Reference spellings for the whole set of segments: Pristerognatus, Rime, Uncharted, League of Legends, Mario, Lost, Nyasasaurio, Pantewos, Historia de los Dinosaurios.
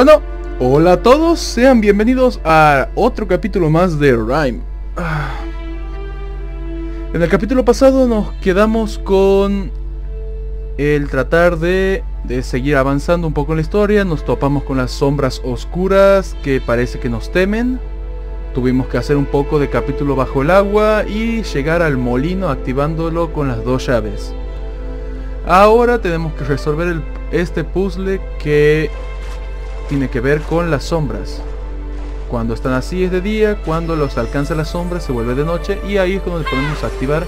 Bueno, hola a todos, sean bienvenidos a otro capítulo más de Rime. En el capítulo pasado nos quedamos con el tratar de seguir avanzando un poco en la historia. Nos topamos con las sombras oscuras que parece que nos temen. Tuvimos que hacer un poco de capítulo bajo el agua y llegar al molino activándolo con las dos llaves. Ahora tenemos que resolver este puzzle que tiene que ver con las sombras. Cuando están así es de día, cuando los alcanza las sombras se vuelve de noche y ahí es cuando le podemos activar.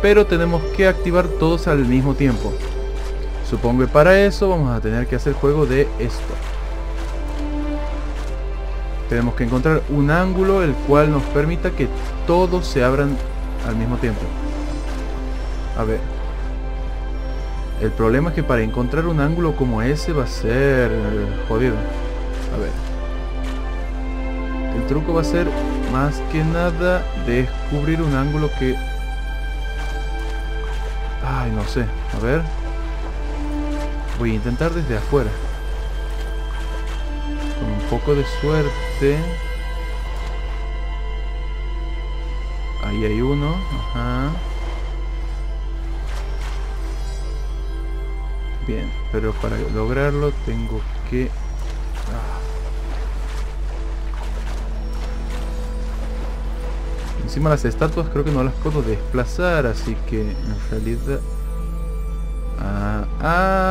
Pero tenemos que activar todos al mismo tiempo. Supongo que para eso vamos a tener que hacer juego de esto. Tenemos que encontrar un ángulo el cual nos permita que todos se abran al mismo tiempo. A ver. El problema es que para encontrar un ángulo como ese va a ser jodido. A ver. El truco va a ser más que nada descubrir un ángulo que... Ay, no sé. A ver. Voy a intentar desde afuera. Con un poco de suerte. Ahí hay uno. Ajá. Bien, pero para lograrlo tengo que... Encima las estatuas creo que no las puedo desplazar, así que en realidad...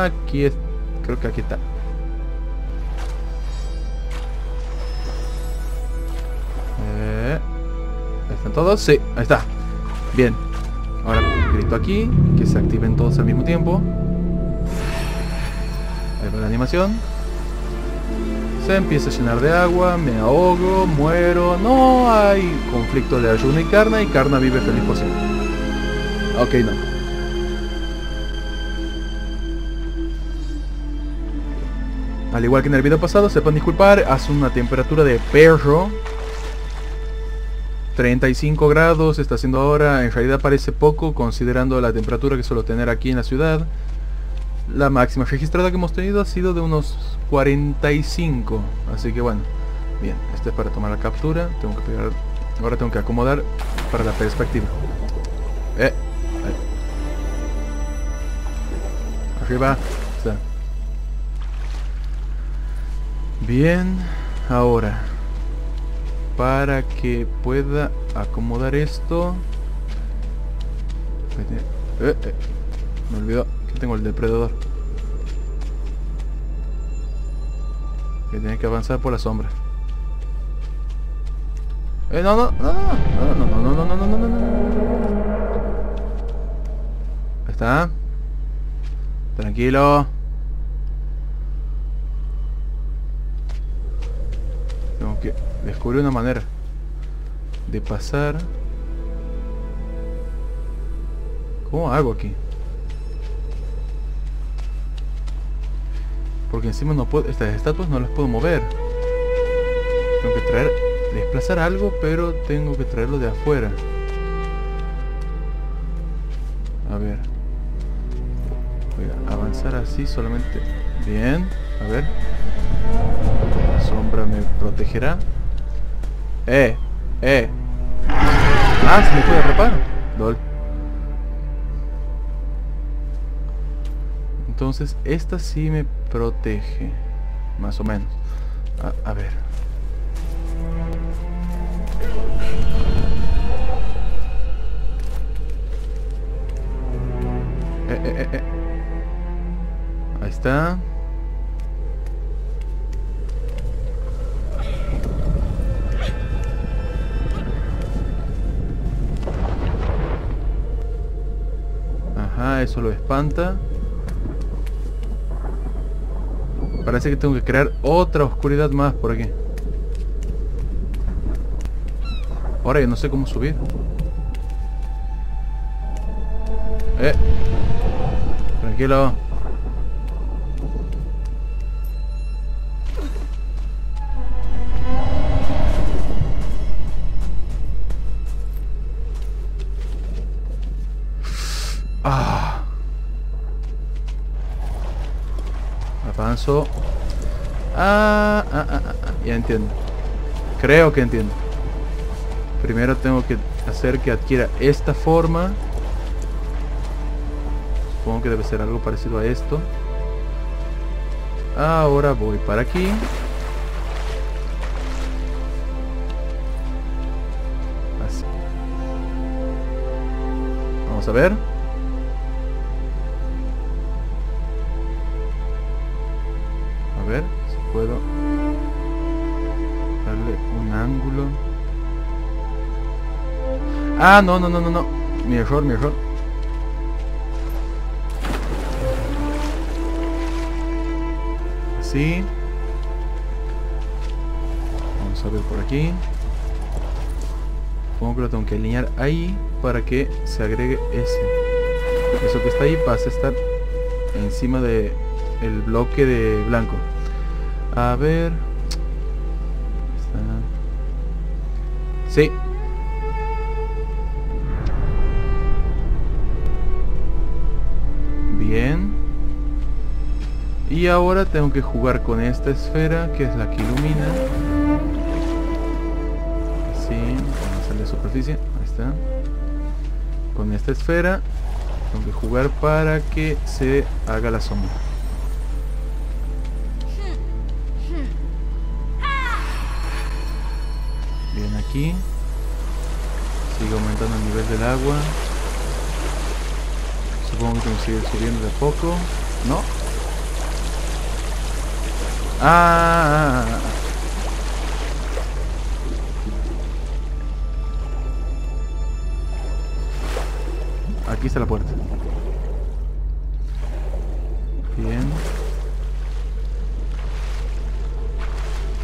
aquí es... creo que aquí está. ¿Están todos? Sí, ahí está. Bien. Ahora grito aquí, que se activen todos al mismo tiempo. La animación se empieza a llenar de agua, me ahogo, muero, no hay conflicto de ayuno y carne, y carne vive feliz por siempre. Ok, no. Al igual que en el video pasado, sepan disculpar, hace una temperatura de perro. 35 grados está haciendo ahora, en realidad parece poco considerando la temperatura que suelo tener aquí en la ciudad. La máxima registrada que hemos tenido ha sido de unos 45. Así que bueno. Bien, este es para tomar la captura. Tengo que pegar. Ahora tengo que acomodar para la perspectiva. Arriba. Está. Bien. Ahora. Para que pueda acomodar esto. Me olvidó. Tengo el depredador que tiene que avanzar por la sombra. No. Ahí está. Tranquilo. Tengo que descubrir una manera de pasar. ¿Cómo hago aquí? Porque encima no puedo, estas estatuas no las puedo mover. Tengo que traer, desplazar algo, pero tengo que traerlo de afuera. A ver. Voy a avanzar así solamente. Bien, a ver. La sombra me protegerá. Se me puede atrapar. Dol. Entonces esta sí me protege, más o menos. A ver. Ahí está. Ajá, eso lo espanta. Parece que tengo que crear otra oscuridad más por aquí. Ahora yo no sé cómo subir. Tranquilo. Ya entiendo. Creo que entiendo. Primero tengo que hacer que adquiera esta forma. Supongo que debe ser algo parecido a esto. Ahora voy para aquí. Así. Vamos a ver. A ver si puedo darle un ángulo. Ah, no, no, no, no, no. Mi error, mi error. Así. Vamos a ver por aquí. Supongo que lo tengo que alinear ahí para que se agregue ese. Eso que está ahí pasa a estar encima de el bloque de blanco. A ver. Sí. Bien. Y ahora tengo que jugar con esta esfera, que es la que ilumina. Así. Vamos a la superficie. Ahí está. Con esta esfera tengo que jugar para que se haga la sombra. Aquí. Sigue aumentando el nivel del agua. Supongo que nos sigue subiendo de a poco. No. Aquí está la puerta. Bien.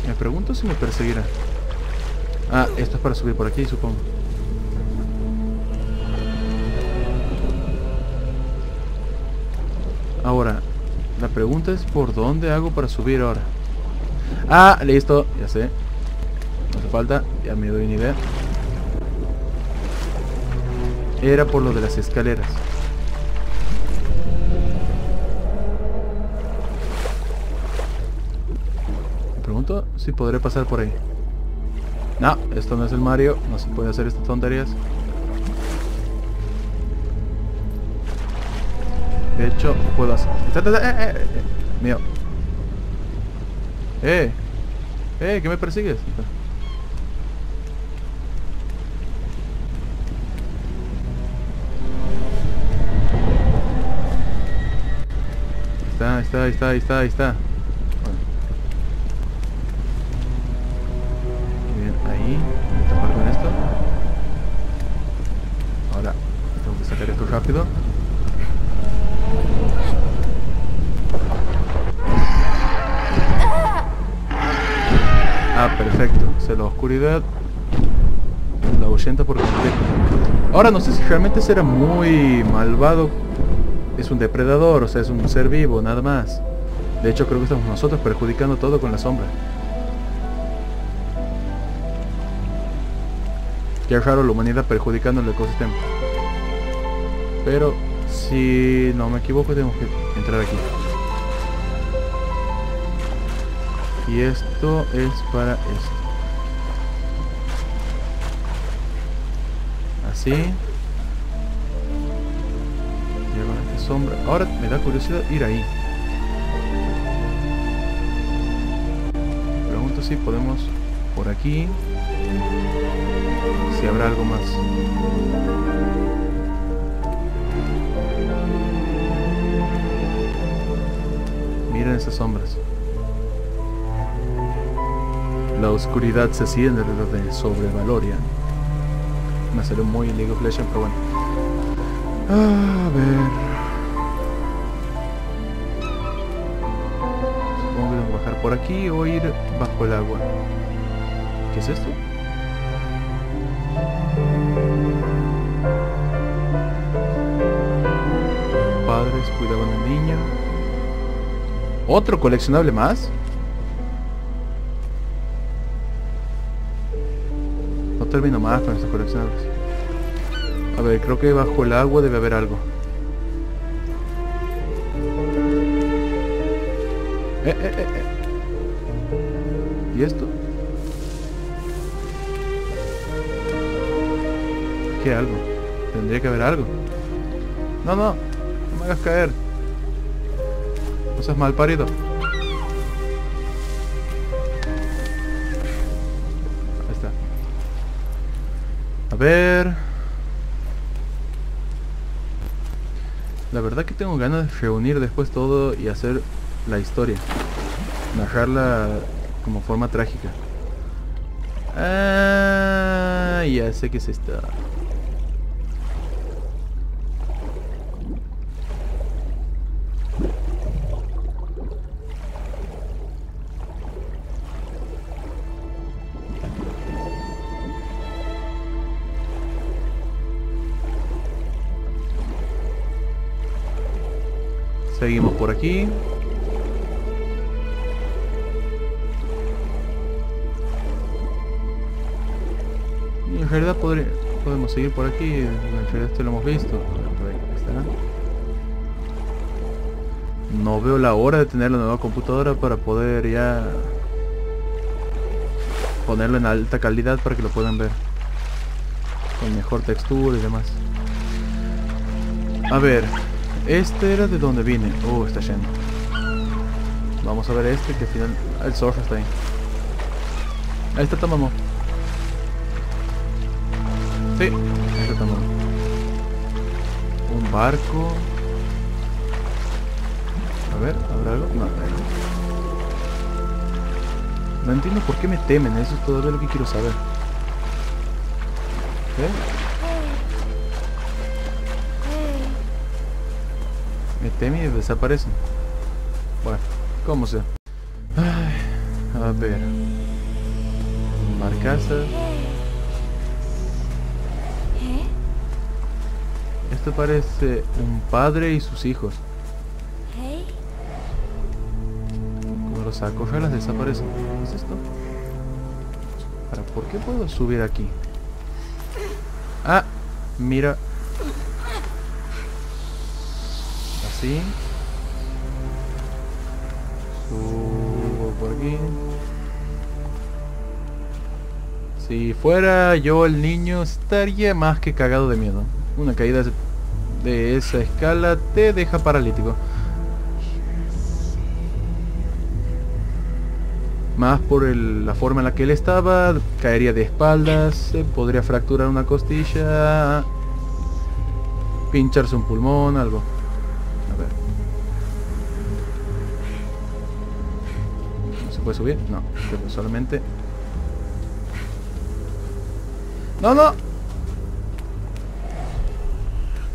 Me pregunto si me perseguirá. Ah, esto es para subir por aquí, supongo. Ahora, la pregunta es ¿por dónde hago para subir ahora? Ah, listo, ya sé. No hace falta, ya me doy una idea. Era por lo de las escaleras. Me pregunto si podré pasar por ahí. No, esto no es el Mario, no se puede hacer estas tonterías. De hecho, puedo hacer... Mío. ¿Qué me persigues? Ahí está. Rápido. Ah, perfecto. Se la oscuridad la ahuyenta por completo. Ahora no sé si realmente será muy malvado. Es un depredador, o sea, es un ser vivo, nada más. De hecho creo que estamos nosotros perjudicando todo con la sombra. Qué raro, la humanidad perjudicando el ecosistema. Pero si no me equivoco tenemos que entrar aquí. Y esto es para esto. Así. Lleva esta sombra. Ahora me da curiosidad ir ahí. Me pregunto si podemos por aquí. Si habrá algo más. Miren esas sombras. La oscuridad se siente alrededor de Sobrevaloria. Me salió muy League of Legends, pero bueno. A ver. Supongo que debo bajar por aquí o ir bajo el agua. ¿Qué es esto? Los padres cuidaban al niño. ¿Otro coleccionable más? No termino más con estos coleccionables. A ver, creo que bajo el agua debe haber algo. ¿Y esto? ¿Qué algo? Tendría que haber algo. No, no, no me hagas caer. No seas mal parido. Ahí está. A ver. La verdad que tengo ganas de reunir después todo y hacer la historia. Narrarla como forma trágica. Ah, ya sé que es esta. Seguimos por aquí. Y en realidad podemos seguir por aquí. En realidad esto lo hemos visto. No veo la hora de tener la nueva computadora para poder ya ponerlo en alta calidad para que lo puedan ver con mejor textura y demás. A ver. Este era de donde vine. Está lleno. Vamos a ver este que al final... El surf está ahí. Ahí está Tamamo. Sí, ahí está Tamamo. Un barco. A ver, ¿habrá algo? No, no. No entiendo por qué me temen. Eso es todo lo que quiero saber. ¿Qué? Me teme y desaparecen. Bueno, como sea. Ay, a ver. Barcazas. Esto parece un padre y sus hijos. Cuando los acogelas desaparecen. ¿Qué es esto? Ahora, ¿por qué puedo subir aquí? Ah, mira. Sí. Subo por aquí. Si fuera yo el niño, estaría más que cagado de miedo. Una caída de esa escala te deja paralítico. Más por la forma en la que él estaba, caería de espaldas, se podría fracturar una costilla, pincharse un pulmón, algo. ¿Puede subir? No, solamente... ¡No, no!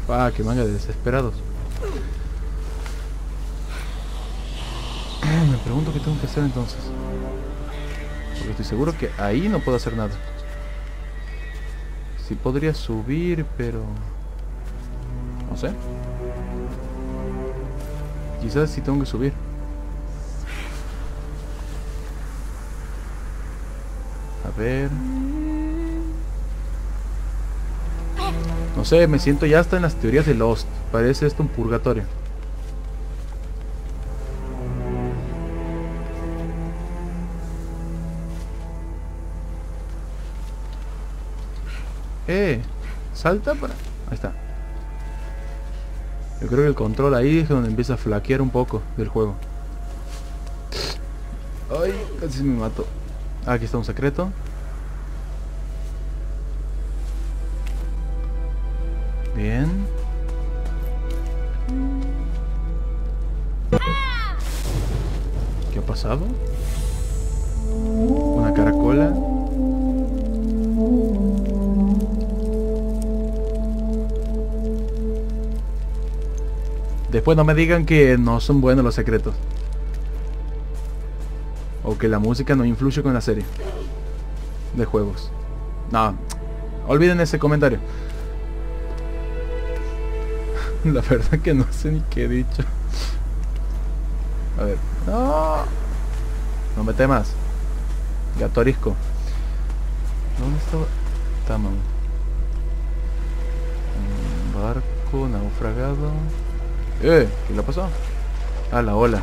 ¡Ah, qué manga de desesperados! Me pregunto qué tengo que hacer entonces. Porque estoy seguro que ahí no puedo hacer nada. Sí podría subir, pero... no sé. Quizás sí tengo que subir. A ver. No sé, me siento ya hasta en las teorías de Lost. Parece esto un purgatorio. Salta para... Ahí está. Yo creo que el control ahí es donde empieza a flaquear un poco del juego. Ay, casi me mato. Aquí está un secreto. Bien. ¿Qué ha pasado? Una caracola. Después no me digan que no son buenos los secretos. O que la música no influye con la serie de juegos. No, olviden ese comentario. La verdad que no sé ni qué he dicho. A ver. No, no me temas. Gato arisco. ¿Dónde estaba? Tama. Un barco naufragado. ¿Qué le pasó? Ah, la ola.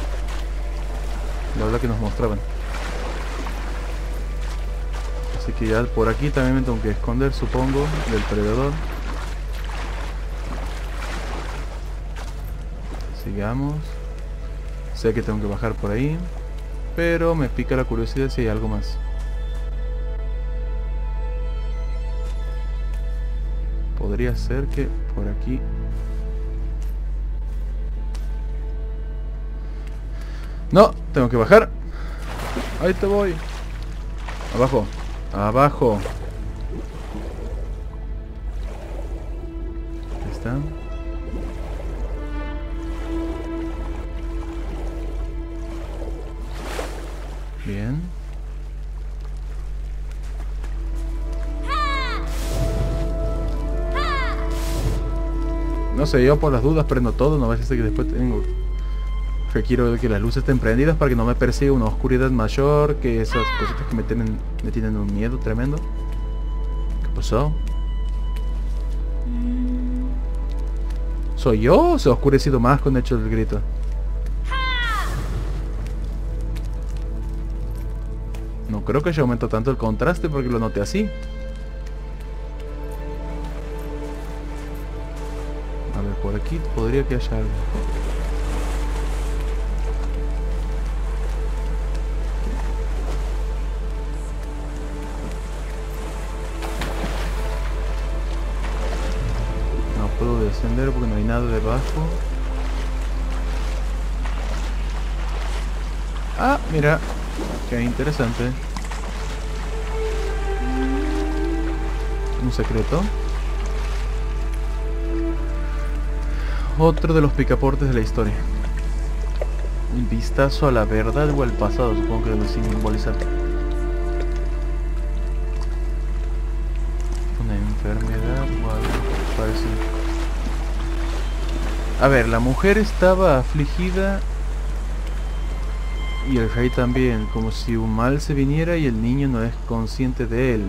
La ola que nos mostraban. Así que ya por aquí también me tengo que esconder, supongo, del predador. Sigamos. Sé que tengo que bajar por ahí, pero me pica la curiosidad si hay algo más. Podría ser que por aquí... No, tengo que bajar. Ahí te voy. Abajo, abajo. Ahí está. Bien. No sé, yo por las dudas prendo todo, no vaya a ser que después tengo... Que quiero que las luces estén prendidas para que no me persiga una oscuridad mayor, que esas cositas que me tienen un miedo tremendo. ¿Qué pasó? ¿Soy yo o se ha oscurecido más con el hecho del grito? No creo que haya aumentado tanto el contraste porque lo noté así. A ver, por aquí podría que haya algo. Descender porque no hay nada debajo. Ah, mira, qué interesante. Un secreto. Otro de los picaportes de la historia. Un vistazo a la verdad o al pasado, supongo que lo simbolizar. Una enfermedad o algo parecido. A ver, la mujer estaba afligida y el rey también, como si un mal se viniera y el niño no es consciente de él.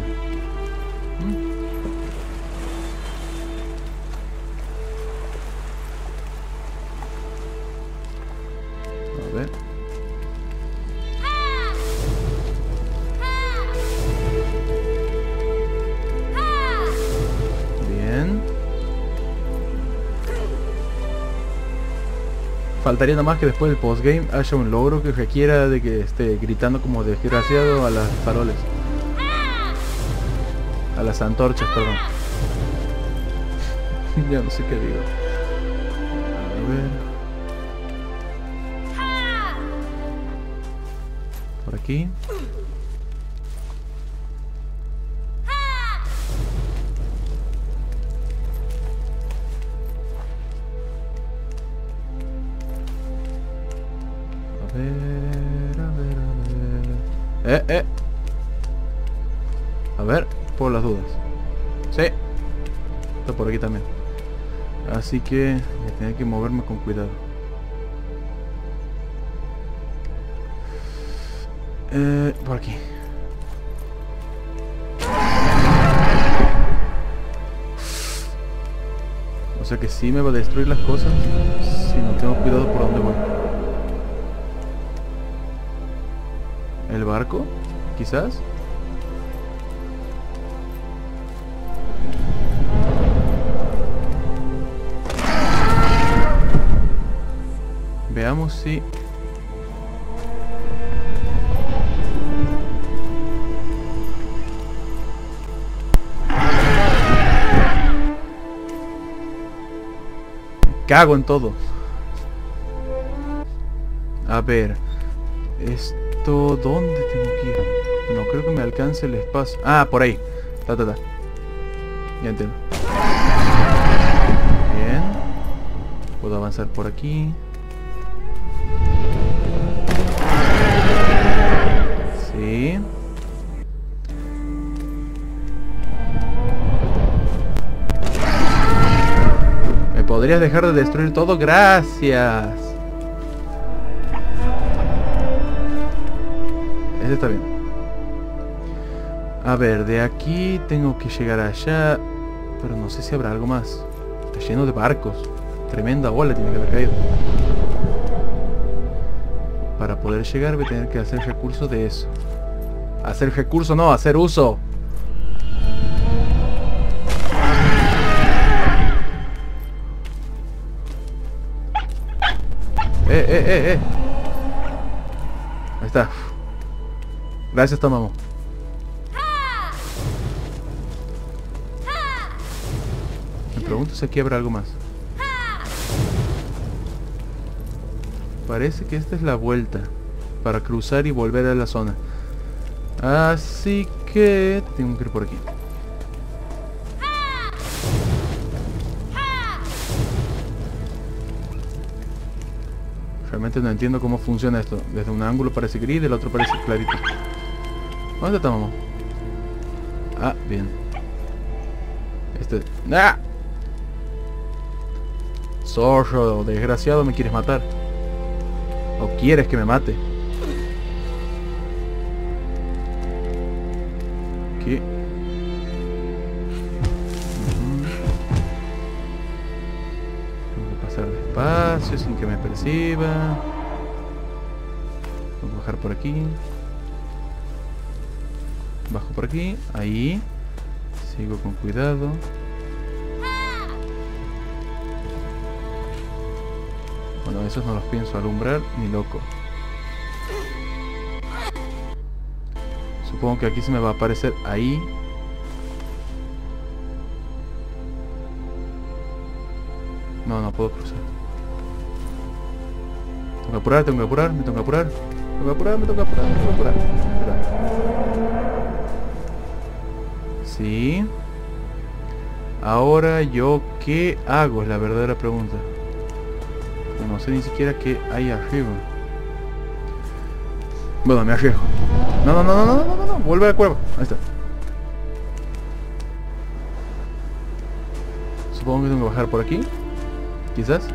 A ver. Faltaría nomás que después del postgame haya un logro que requiera de que esté gritando como desgraciado a las faroles. A las antorchas, perdón. Ya no sé qué digo. A ver. Por aquí. A ver, por las dudas. Sí. Está por aquí también. Así que voy a tener que moverme con cuidado. Por aquí. O sea que sí me va a destruir las cosas si no tengo cuidado por dónde voy. ¿El barco? Quizás. Veamos si... Me cago en todo. A ver... Esto... ¿Dónde tengo que ir? No creo que me alcance el espacio. Ah, por ahí. Ta. Ya entiendo. Bien. Puedo avanzar por aquí. Sí. ¿Me podrías dejar de destruir todo? Gracias. Ese está bien. A ver, de aquí tengo que llegar allá. Pero no sé si habrá algo más. Está lleno de barcos. Tremenda bola tiene que haber caído. Para poder llegar voy a tener que hacer recursos de eso. Hacer recurso, no, hacer uso. Ahí está. Gracias, Tomamo. Me pregunto si aquí habrá algo más. Parece que esta es la vuelta para cruzar y volver a la zona. Así que tengo que ir por aquí. Realmente no entiendo cómo funciona esto. Desde un ángulo parece gris, del otro parece clarito. ¿Dónde está, mamá? Ah, bien. Este... ¡Ah! Zorro, desgraciado, me quieres matar. ¿O quieres que me mate? Aquí. Tengo que pasar despacio sin que me perciba. Voy a bajar por aquí. Bajo por aquí. Ahí. Sigo con cuidado. Bueno, esos no los pienso alumbrar ni loco. Supongo que aquí se me va a aparecer ahí. No, no puedo cruzar. Tengo que apurar, tengo que apurar, me tengo que apurar. Tengo que apurar, me tengo que apurar, me tengo que apurar. Sí. Ahora yo qué hago es la verdadera pregunta. No sé ni siquiera qué hay arriba. Bueno, me arriesgo. No. Vuelve a la cueva. Ahí está. Supongo que tengo que bajar por aquí. Quizás.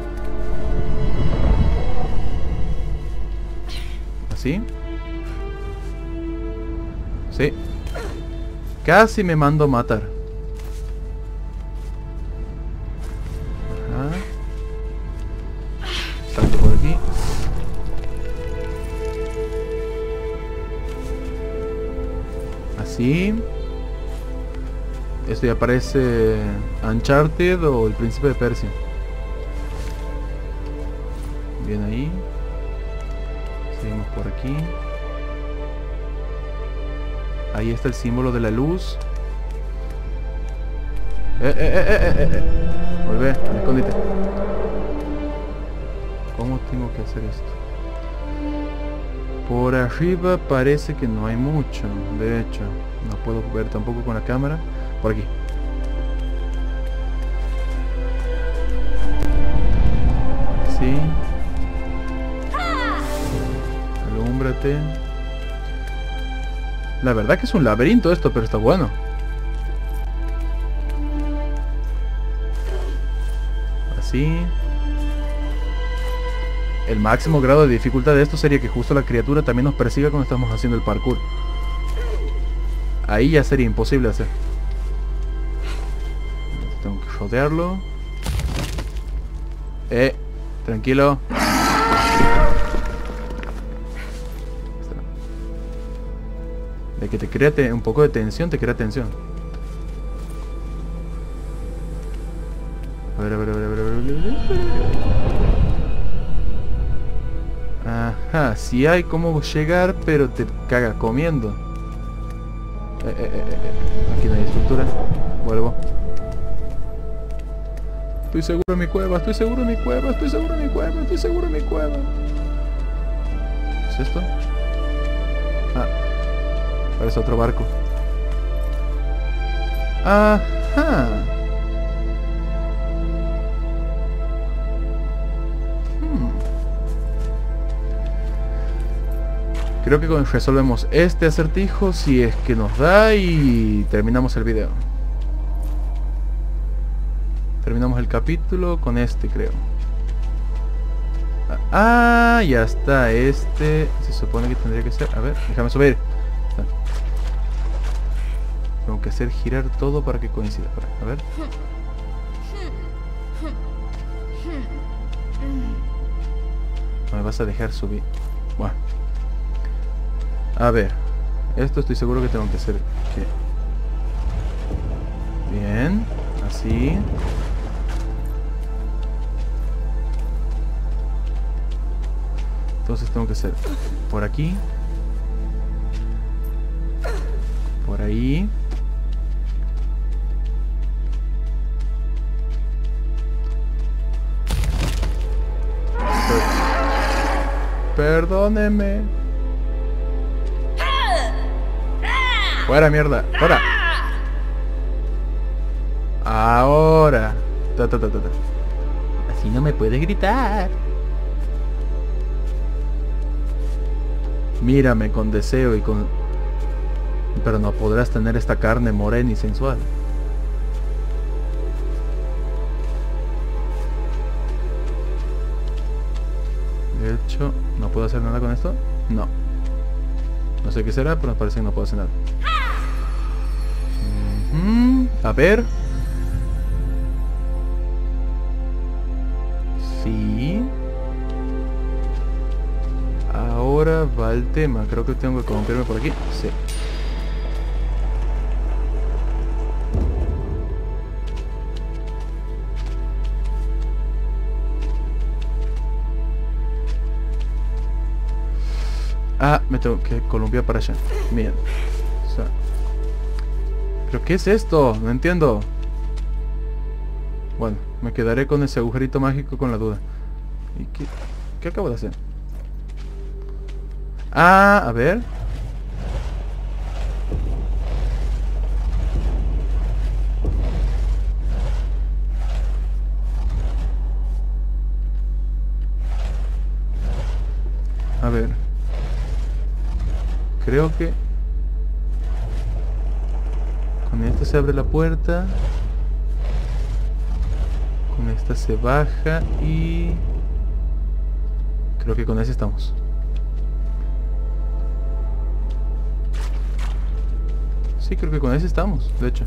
Así. Sí. Casi me mando a matar. Sí. Esto ya parece Uncharted o el príncipe de Persia. Bien ahí. Seguimos por aquí. Ahí está el símbolo de la luz. Vuelve, escóndete. ¿Cómo tengo que hacer esto? Por arriba parece que no hay mucho. De hecho, no puedo ver tampoco con la cámara. Por aquí. Sí. Alúmbrate. La verdad que es un laberinto esto, pero está bueno. Así. El máximo grado de dificultad de esto sería que justo la criatura también nos persiga cuando estamos haciendo el parkour. Ahí ya sería imposible hacer. Tengo que rodearlo. Tranquilo. De que te crea un poco de tensión, te crea tensión. A ver. Ajá, sí hay cómo llegar, pero te cagas comiendo. Aquí no hay estructura. Vuelvo. Estoy seguro en mi cueva, estoy seguro en mi cueva, estoy seguro en mi cueva, estoy seguro en mi cueva. ¿Qué es esto? Ah, parece otro barco. Ajá. Creo que resolvemos este acertijo si es que nos da y terminamos el video. Terminamos el capítulo con este, creo. Ah, ya está. Este se supone que tendría que ser... A ver, déjame subir. Tengo que hacer girar todo para que coincida. A ver. No me vas a dejar subir. Bueno. A ver, Esto estoy seguro que tengo que hacer. ¿Qué? Bien. Así. Entonces tengo que hacer por aquí. Por ahí. Perdóneme. Fuera, mierda. Fuera. Ahora. Ta. Así no me puedes gritar. Mírame con deseo y con... Pero no podrás tener esta carne morena y sensual. De hecho, ¿no puedo hacer nada con esto? No. No sé qué será, pero me parece que no puedo hacer nada. A ver. Sí. Ahora va el tema. Creo que tengo que confiarme por aquí. Sí. Ah, me tengo que columpiar para allá. Bien. O sea, ¿pero qué es esto? No entiendo. Bueno, me quedaré con ese agujerito mágico con la duda. ¿Y qué acabo de hacer? Ah, a ver. A ver. Creo que con esta se abre la puerta, con esta se baja y creo que con esa estamos. Sí, creo que con esa estamos, de hecho.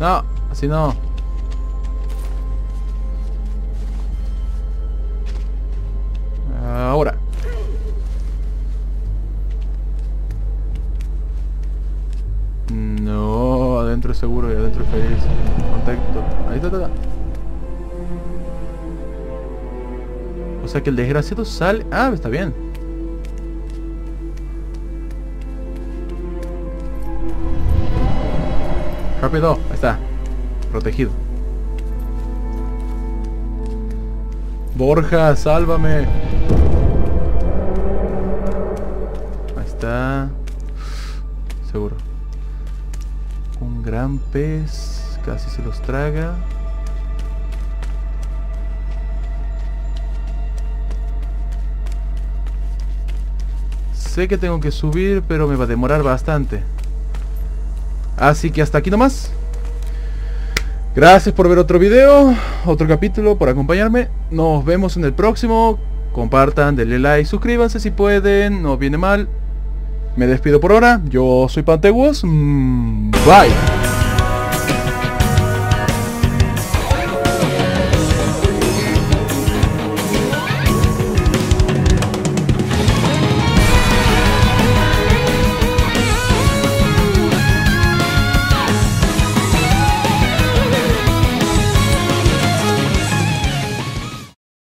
No, así no. Ahora. No, adentro es seguro y adentro es feliz. Contacto. Ahí está. O sea que el desgraciado sale... Ah, está bien. Rápido. Ahí está. Protegido. Borja, sálvame. Está seguro. Un gran pez casi se los traga. Sé que tengo que subir, pero me va a demorar bastante. Así que hasta aquí nomás. Gracias por ver otro video, otro capítulo, por acompañarme. Nos vemos en el próximo. Compartan, denle like, suscríbanse si pueden, no viene mal. Me despido por ahora, yo soy Pantewos, bye.